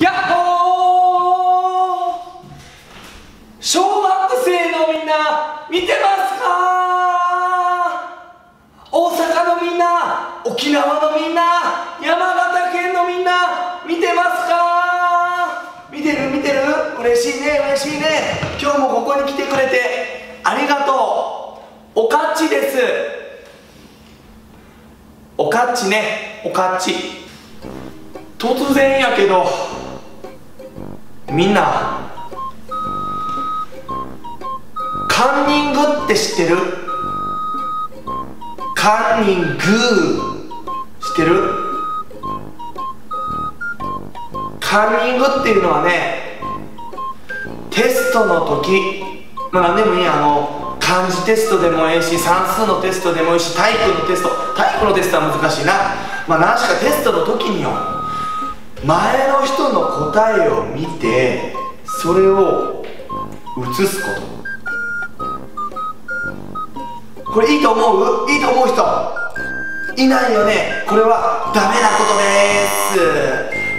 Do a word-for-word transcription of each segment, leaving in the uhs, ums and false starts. やっほー、小学生のみんな見てますか。大阪のみんな、沖縄のみんな、山形県のみんな見てますか。見てる見てる、嬉しいね嬉しいね。今日もここに来てくれてありがとう。おかっちです。おかっちね、おかっち。突然やけどみんな、カンニングって知ってる？カンニング知ってる？カンニングっていうのはね、テストの時、まあ何でもいいや、あの漢字テストでもいいし算数のテストでもいいし体育のテスト、体育のテストは難しいな、まあ何しかテストの時によ、前の人の答えを見てそれを写すこと。これいいと思う？いいと思う人いないよね。これはダメなことで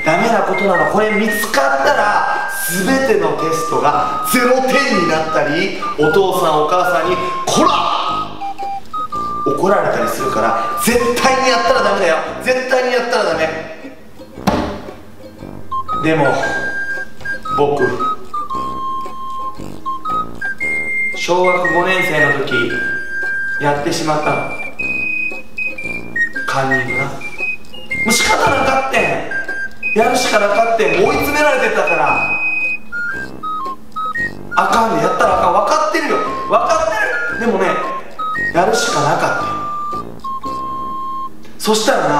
す。ダメなことなの。これ見つかったら全てのテストがゼロてんになったり、お父さんお母さんにこら怒られたりするから、絶対にやったらダメだよ。絶対にやったらダメ。でも僕、小学ごねん生の時やってしまったの、カンニングな。もう仕方なかってん、やるしかなかってん、追い詰められてたから、あかんで、やったらあかん、分かってるよ分かってる。でもね、やるしかなかった。そしたらな、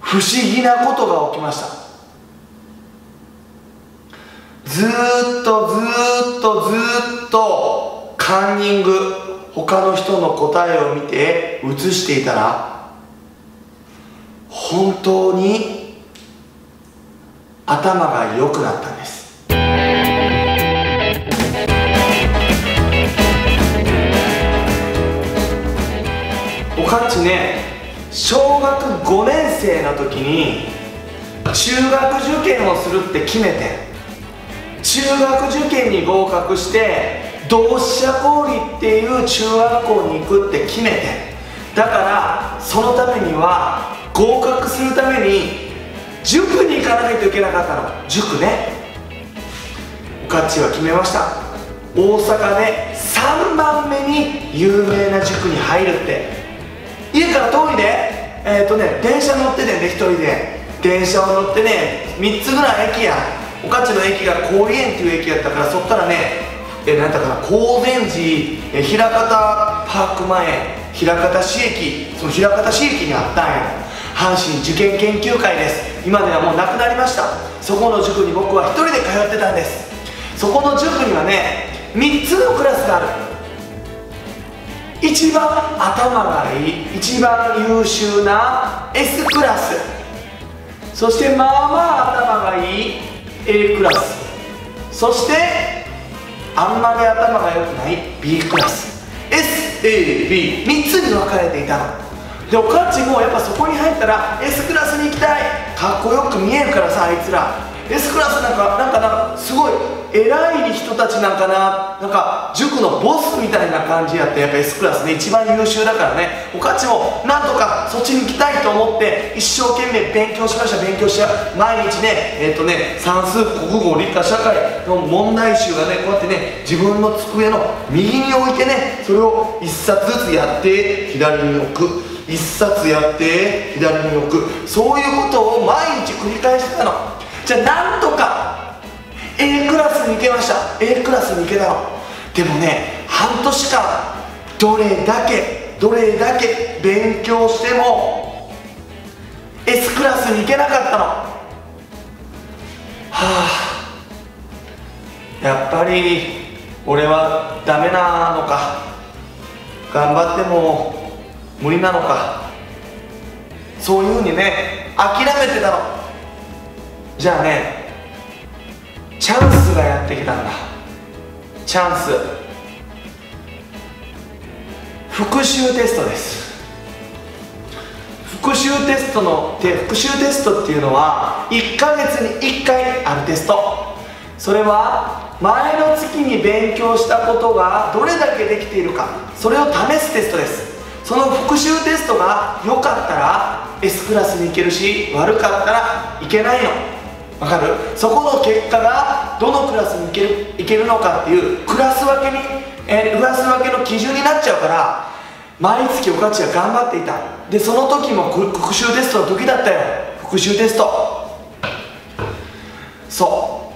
不思議なことが起きました。ずーっとずーっとずーっとカンニング、他の人の答えを見て写していたら、本当に頭が良くなったんです。おかっちね、小学ごねん生の時に中学受験をするって決めて、中学受験に合格して同志社公立っていう中学校に行くって決めて、だからそのためには合格するために塾に行かないといけなかったの。塾ね、おかっちは決めました。大阪でさんばんめに有名な塾に入るって。家から遠いね、えっとね電車乗っててね、一人で電車を乗ってね、みっつぐらい駅や。おかっちの駅が郡園っていう駅だったから、そこからね、えなんだかな、高善寺、え枚方パーク前、枚方市駅、その枚方市駅にあったんや、阪神受験研究会です。今ではもうなくなりました。そこの塾に僕はひとりで通ってたんです。そこの塾にはね、みっつのクラスがある。一番頭がいい、一番優秀な エス クラス、そしてまあまあ頭がいいエー クラス、そしてあんまり頭が良くない ビー クラス、 エス エー ビー みっつに分かれていたので、おかっちもやっぱそこに入ったら エス クラスに行きたい、かっこよく見えるからさ、あいつら エス クラスなんかなんかなんかすごい偉い人たちなんかな、なんか塾のボスみたいな感じやって、やっぱ エス クラスで一番優秀だからね、おかっちもなんとかそっちに行きたいと思って一生懸命勉強しました。勉強しちゃう、毎日ね、えっとね算数、国語、理科、社会の問題集がね、こうやってね自分の机の右に置いてね、それをいっさつずつやって左に置く、いっさつやって左に置く、そういうことを毎日繰り返してたの。じゃあなんとかA クラスに行けました。 A クラスに行けたの。でもね、半年間どれだけどれだけ勉強しても エス クラスに行けなかったの。はあ、やっぱり俺はダメなのか、頑張っても無理なのか、そういうふうにね諦めてたの。じゃあね、チャンスがやってきたんだ。チャンス、復習テストです。復習テストので復習テストっていうのは、いっかげつにいっかいあるテスト、それは前の月に勉強したことがどれだけできているか、それを試すテストです。その復習テストが良かったら S クラスに行けるし、悪かったらいけないの、わかる？そこの結果がどのクラスに行ける、行けるのかっていうクラス分けに、えー、クラス分けの基準になっちゃうから、毎月おかちは頑張っていた。でその時も復習テストの時だったよ。復習テスト、そう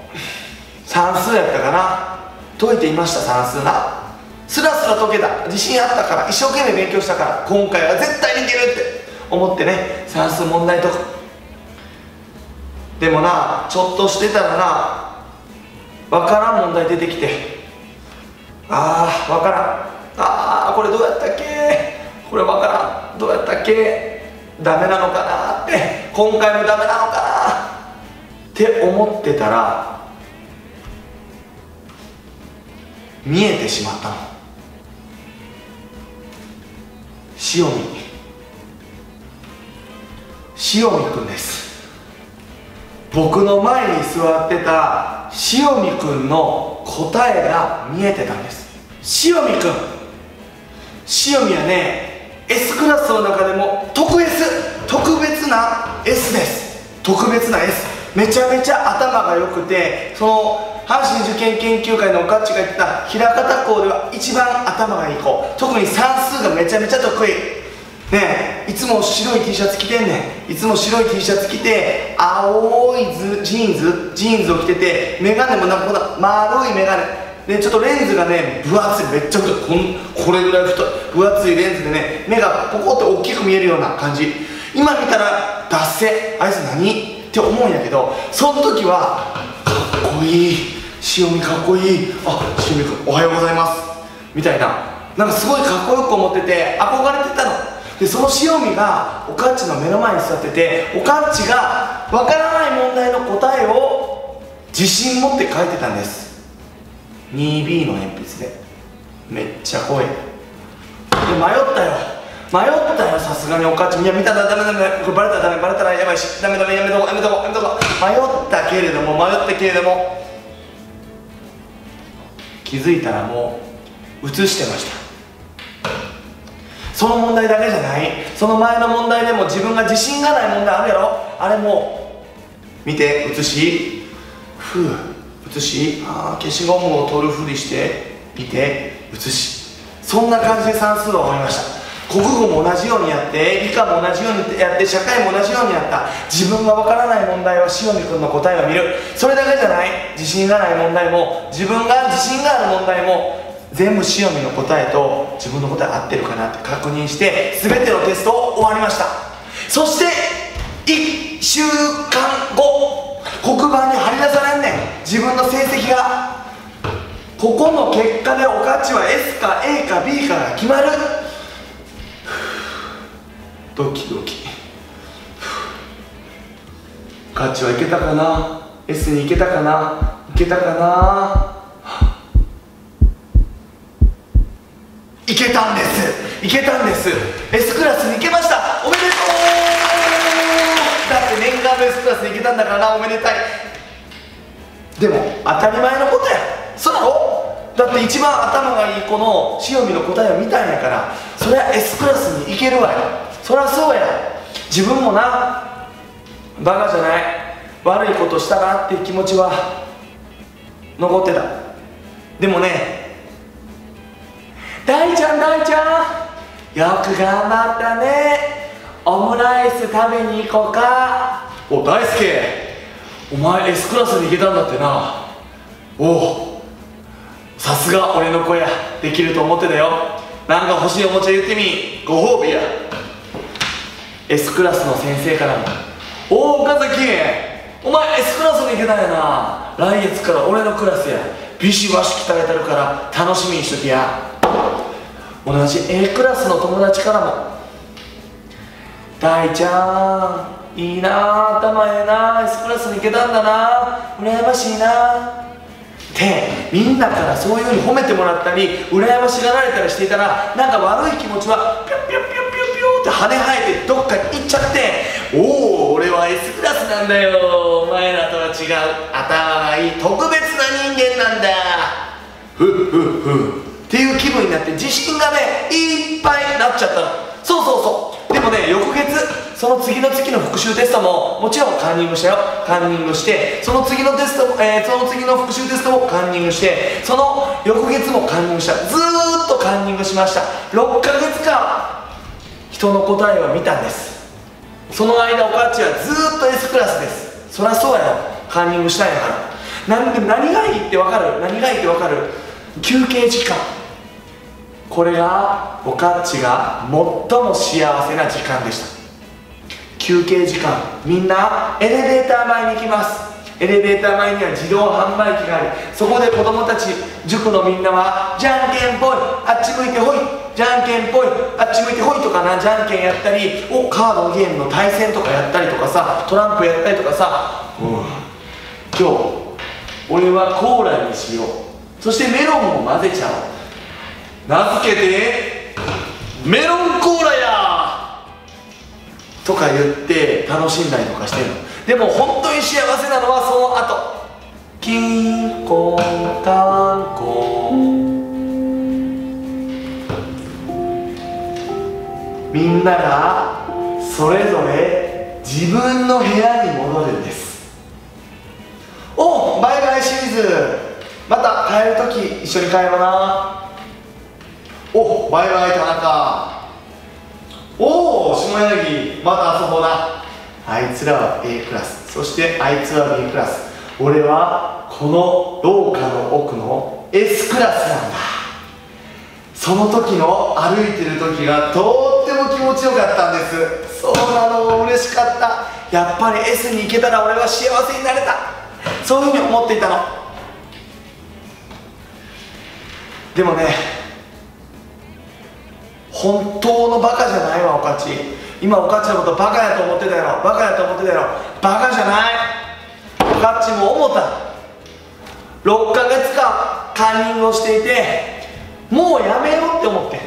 算数やったかな、解いていました。算数なスラスラ解けた、自信あったから、一生懸命勉強したから、今回は絶対にいけるって思ってね、算数問題とかでもな、ちょっとしてたらな、わからん問題出てきて、ああわからん、ああこれどうやったっけ、これわからん、どうやったっけ、ダメなのかなって、今回もダメなのかなって思ってたら見えてしまったの。塩見塩見くんです。僕の前に座ってた塩見くんの答えが見えてたんです。塩見くん、塩見はね S クラスの中でも特 S、 特別な S です。特別な S、 めちゃめちゃ頭が良くて、その阪神受験研究会のおかっちが言ってた枚方校では一番頭がいい子、特に算数がめちゃめちゃ得意ね。えいつも白い T シャツ着てんねん、いつも白い T シャツ着て、青いズジーンズジーンズを着てて、眼鏡もなんかこんな丸い眼鏡で、ちょっとレンズがね分厚い、めっちゃ太い、 こ, これぐらい太い分厚いレンズでね、目がポコって大きく見えるような感じ、今見たらダッセ、あいつ何って思うんやけど、その時はかっこいい、塩見かっこいい、あっ塩見君おはようございますみたいな、なんかすごいかっこよく思ってて憧れてたので、その塩見がおかっちの目の前に座ってて、おかっちがわからない問題の答えを自信持って書いてたんです。 にビー の鉛筆でめっちゃ濃いで、迷ったよ迷ったよさすがにおかっち、いや見たらダメダメダメ、これバレたらダメ、バレたらやばいし、ダメダメやめとこうやめとこうやめとこう、迷ったけれども迷ったけれども気づいたらもう写してました。その問題だけじゃない、その前の問題でも自分が自信がない問題あるやろ、あれも見て写し、ふう写し、あ消しゴムを取るふりして見て写し、そんな感じで算数は終わりました。国語も同じようにやって、理科も同じようにやって、社会も同じようにやった。自分がわからない問題は塩見君の答えを見る。それだけじゃない、自信がない問題も自分が自信がある問題も全部塩見の答えと自分の答え合ってるかなって確認して、全てのテストを終わりました。そしていっしゅうかんご、黒板に貼り出されんねん自分の成績が。ここの結果でおかっちは S か A か B かが決まる。ドキドキ、おかっちはいけたかな、 S にいけたかな、いけたかないけたんです、いけたんです。 S クラスに行けました、おめでとう。だって念願の S クラスに行けたんだからな、おめでたい。でも当たり前のことや、そうだろ、だって一番頭がいい子の塩見の答えを見たんやから、そりゃ S クラスに行けるわよ、そりゃそうや。自分もなバカじゃない、悪いことしたなっていう気持ちは残ってた。でもね、大ちゃん大ちゃんよく頑張ったね、オムライス食べに行こうか。お大輔、お前 S クラスに行けたんだってな、おおさすが俺の子や、できると思ってたよ、なんか欲しいおもちゃ言ってみ、ご褒美や。S クラスの先生からも「おお岡崎、お前 S クラスに行けたんやな、来月から俺のクラスや、ビシバシ鍛えてるから楽しみにしときや」。同じ A クラスの友達からも「大ちゃんいいな、頭ええな、 S クラスに行けたんだな、羨ましいな」ってみんなからそういうふうに褒めてもらったり羨ましがられたりしていたら、なんか悪い気持ちはピュッピュッピュッピュッピュッって跳ね生えてどっかに行っちゃって、おお、俺は S クラスなんだよ。お前らとは違う、頭がいい特別な人間なんだ。ふっふっふっていう気分になって自信がねいっぱいになっちゃったの。そうそうそう。でもね、翌月その次の月の復習テストももちろんカンニングしたよ。カンニングしてその次のテストも、えー、その次の復習テストもカンニングして、その翌月もカンニングした。ずーっとカンニングしました。ろっかげつかん人の答えを見たんです。その間おかっちはずーっと S クラスです。そりゃそうやろ、カンニングしたいのから。なんで何がいいってわかる、何がいいってわかる。休憩時間、これがおかっちが最も幸せな時間でした。休憩時間、みんなエレベーター前に行きます。エレベーター前には自動販売機があり、そこで子供たち塾のみんなはじゃんけんぽい、あっち向いてほい、じゃんけんぽい、あっち向いてほいとかな、じゃんけんやったり、おカードゲームの対戦とかやったりとかさ、トランプやったりとかさ、うん、今日俺はコーラにしよう、そしてメロンも混ぜちゃう、名付けてメロンコーラやとか言って楽しんだりとかしてる。でも本当に幸せなのはその後、金庫たんこみんながそれぞれ自分の部屋に戻るんです。おバイバイシーズ、また帰るとき一緒に帰ろうな。おバイバイ田中、おお下柳、また遊ぼうな。あいつらは A クラス、そしてあいつは B クラス、俺はこの廊下の奥の S クラスなんだ。その時の歩いてる時がとっても気持ちよかったんです。そうなの、嬉しかった。やっぱり S に行けたら俺は幸せになれた、そういうふうに思っていたの。でもね、本当のバカじゃないわおかっち。今おかっちのことバカやと思ってたやろ、バカやと思ってたやろ。バカじゃない、おかっちも思った。ろっかげつかんカンニングをしていて、もうやめようって思って。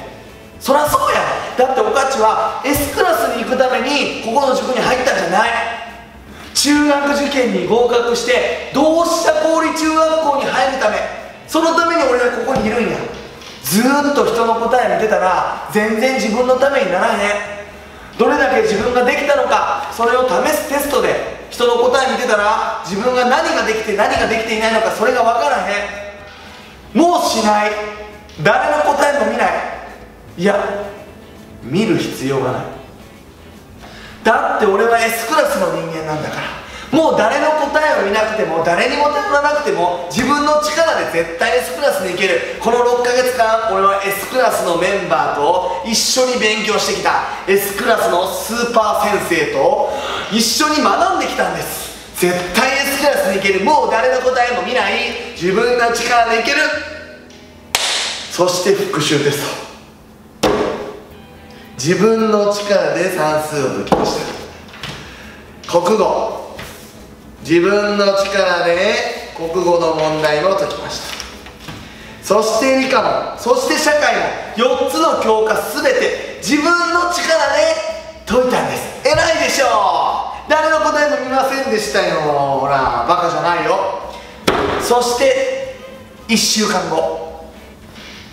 そりゃそうや、だっておかっちは S クラスに行くためにここの塾に入ったんじゃない。中学受験に合格して同志社公立中学校に入るため、そのために俺はここにいるんや。ずーっと人の答え見てたら全然自分のためにならへん。どれだけ自分ができたのか、それを試すテストで人の答え見てたら自分が何ができて何ができていないのか、それが分からへん。もうしない、誰の答えも見ない、いや見る必要がない。だって俺は S クラスの人間なんだから、もう誰の答えを見なくても誰にも頼らなくても自分の力で絶対 S クラスに行ける。このろっかげつかん俺は S クラスのメンバーと一緒に勉強してきた。 S クラスのスーパー先生と一緒に学んできたんです。絶対 S クラスに行ける、もう誰の答えも見ない、自分の力で行ける。そして復習テスト、自分の力で算数を解きました。国語、自分の力で国語の問題も解きました。そして理科も、そして社会も、よっつの教科全て自分の力で解いたんです。偉いでしょう。誰の答えも見ませんでしたよ。ほらバカじゃないよ。そしていっしゅうかんご、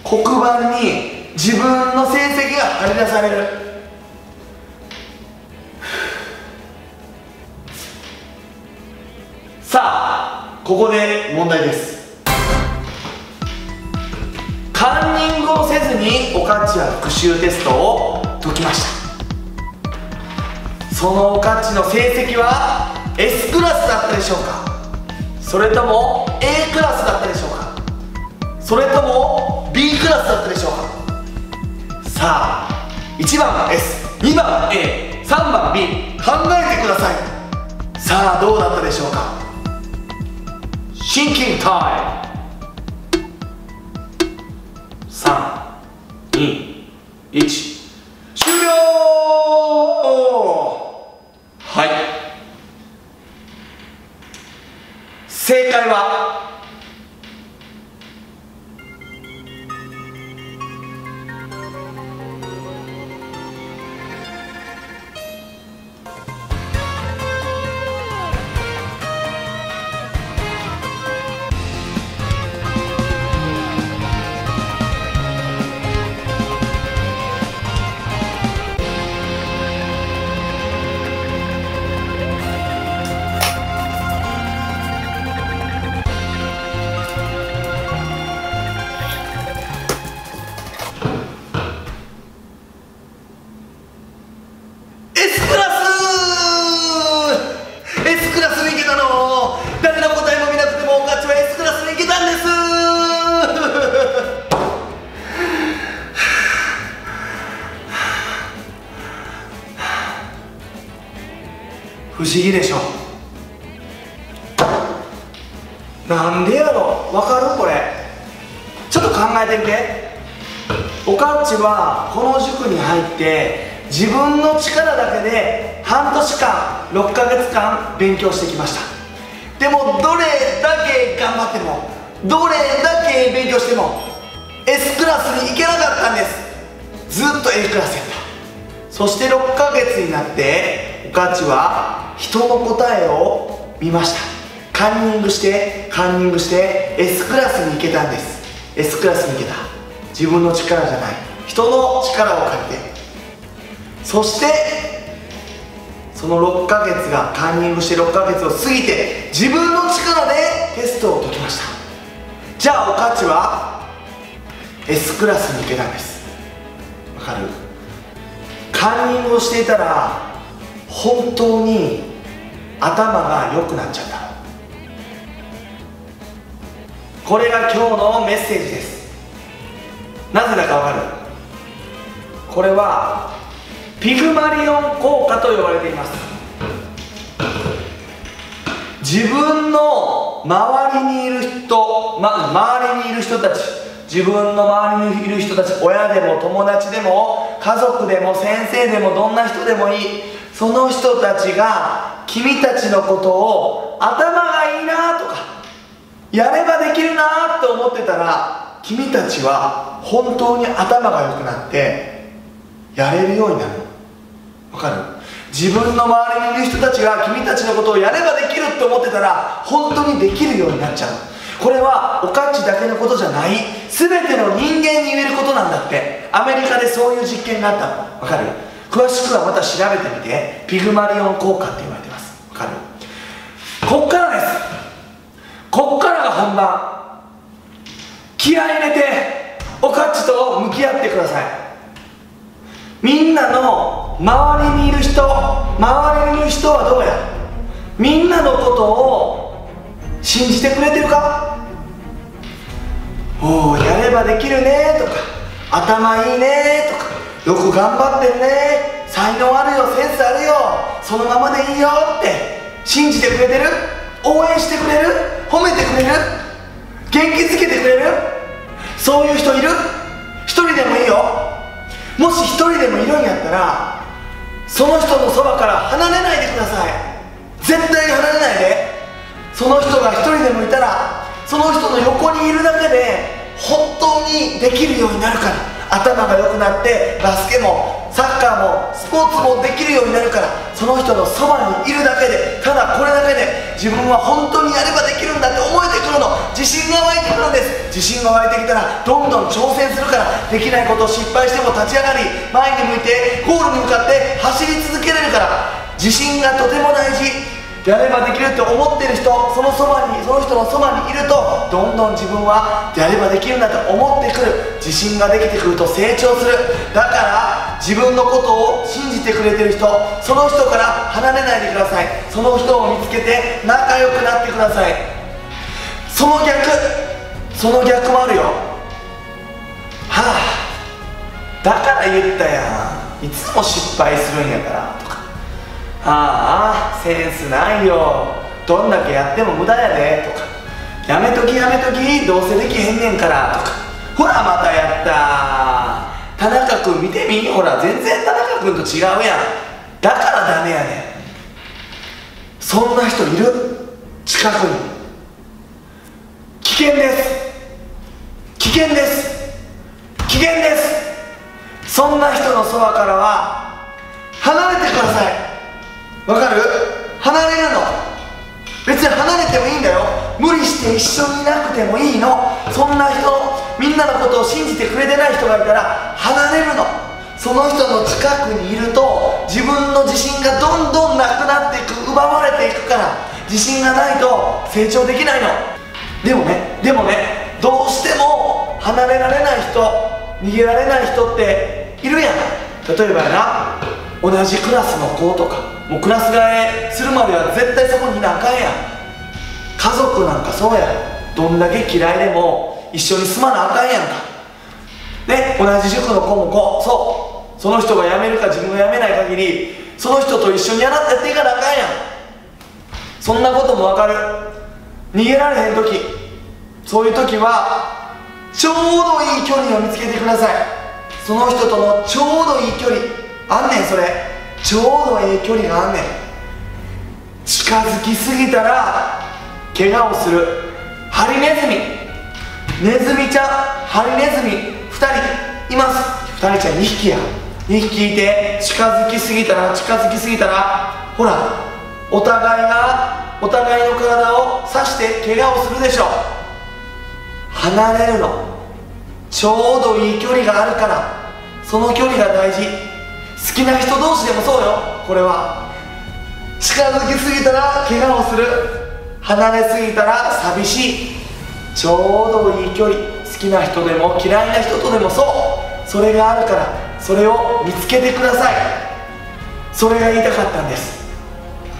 黒板に自分の成績が貼り出される。さあ、ここで問題です。カンニングをせずにおかっちは復習テストを解きました。そのおかっちの成績は S クラスだったでしょうか、それとも A クラスだったでしょうか、それとも B クラスだったでしょうか。さあ、いちばん S、 にばん A、 さんばん B、 考えてください。さあ、どうだったでしょうか。シンキングタイム、さんにいち終了。はい、正解は思議でしょ。なんでやろ、わかる？これちょっと考えてみて。おかっちはこの塾に入って自分の力だけで半年間ろっかげつかん勉強してきました。でもどれだけ頑張ってもどれだけ勉強しても エス クラスに行けなかったんです。ずっと エー クラスやった。そしてろっかげつになっておかっちは人の答えを見ました。カンニングしてカンニングして エス クラスに行けたんです。 エス クラスに行けた。自分の力じゃない、人の力を借りて。そしてそのろっかげつがカンニングしてろっかげつを過ぎて自分の力でテストを解きました。じゃあおかっちは エス クラスに行けたんです。わかる？カンニングをしていたら本当に頭が良くなっちゃった。これが今日のメッセージです。なぜだかわかる？これはピグマリオン効果と呼ばれています。自分の周りにいる人、ま、周りにいる人たち、自分の周りにいる人たち、親でも友達でも家族でも先生でもどんな人でもいい、その人たちが君たちのことを頭がいいなとかやればできるなと思ってたら、君たちは本当に頭が良くなってやれるようになる。わかる？自分の周りにいる人たちが君たちのことをやればできるって思ってたら本当にできるようになっちゃう。これはおかっちだけのことじゃない、全ての人間に言えることなんだって。アメリカでそういう実験があったの。わかる？詳しくはまた調べてみて。ピグマリオン効果って言われてます。わかる？こっからです。こっからが本番。気合い入れておかっちと向き合ってください。みんなの周りにいる人、周りにいる人はどうや、みんなのことを信じてくれてるか。おお、やればできるねとか、頭いいねとか、よく頑張ってるね、才能あるよ、センスあるよ、そのままでいいよって信じてくれてる、応援してくれる、褒めてくれる、元気づけてくれる、そういう人いる？一人でもいいよ。もし一人でもいるんやったらその人のそばから離れないでください。絶対に離れないで。その人が一人でもいたらその人の横にいるだけで本当にできるようになるから。頭が良くなってバスケもサッカーもスポーツもできるようになるから、その人のそばにいるだけで、ただこれだけで自分は本当にやればできるんだって思えてくるの。自信が湧いてくるんです。自信が湧いてきたらどんどん挑戦するから、できないことを失敗しても立ち上がり前に向いてゴールに向かって走り続けられるから。自信がとても大事。やればできるって思ってる人、そのそばに、その人のそばにいるとどんどん自分はやればできるんだと思ってくる。自信ができてくると成長する。だから自分のことを信じてくれてる人、その人から離れないでください。その人を見つけて仲良くなってください。その逆、その逆もあるよ。はあ、だから言ったやん、いつも失敗するんやからとか、ああセンスないよ、どんだけやっても無駄やでとか、やめときやめとき、どうせできへんねんからとか、ほらまたやった、田中君見てみ、ほら全然田中君と違うやん、だからダメやねん。そんな人いる？近くに。危険です、危険です、危険です。そんな人のそばからは離れてください。わかる？離れるの。別に離れてもいいんだよ。無理して一緒にいなくてもいいの。そんな人、みんなのことを信じてくれてない人がいたら離れるの。その人の近くにいると自分の自信がどんどんなくなっていく、奪われていくから。自信がないと成長できないの。でもね、でもね、どうしても離れられない人、逃げられない人っているやん。例えばやな、同じクラスの子とか、もうクラス替えするまでは絶対そこにいなあかんやん。家族なんかそうや、どんだけ嫌いでも一緒に住まなあかんやんかね。同じ塾の子もこう、そう、その人が辞めるか自分が辞めない限りその人と一緒にやっていかなあかんやん。そんなこともわかる。逃げられへん時、そういう時はちょうどいい距離を見つけてください。その人とのちょうどいい距離あんねん。それちょうどいい距離があんねん。近づきすぎたら怪我をする。ハリネズミ、ネズミちゃん、ハリネズミふたりいます。ふたりちゃんにひきや。にひきいて近づきすぎたら近づきすぎたらほら、お互いがお互いの体を刺して怪我をするでしょう。離れるの、ちょうどいい距離があるから。その距離が大事。好きな人同士でもそうよ。これは近づきすぎたら怪我をする、離れすぎたら寂しい。ちょうどいい距離、好きな人でも嫌いな人とでもそう。それがあるから、それを見つけてください。それが言いたかったんです。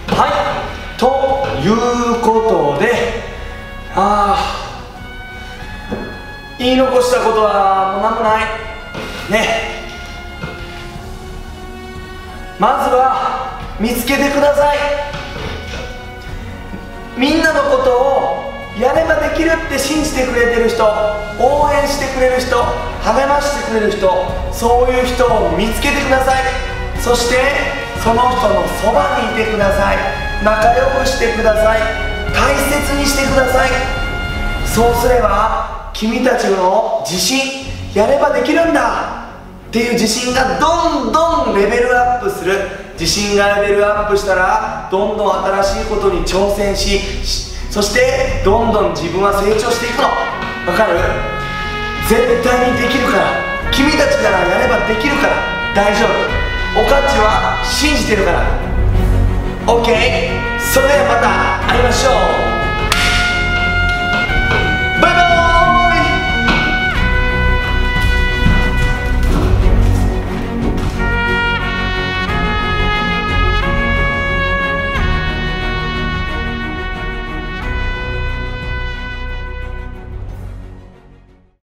はい、ということで、ああ言い残したことはもう何もないね。まずは見つけてください。みんなのことをやればできるって信じてくれてる人、応援してくれる人、励ましてくれる人、そういう人を見つけてください。そしてその人のそばにいてください。仲良くしてください。大切にしてください。そうすれば君たちの自信、やればできるんだっていう自信がどんどんレベルアップする。自信がレベルアップしたらどんどん新しいことに挑戦し、そしてどんどん自分は成長していくの。わかる？絶対にできるから、君たちならやればできるから大丈夫。おかっちは信じてるから OK。 それではまた会いましょう。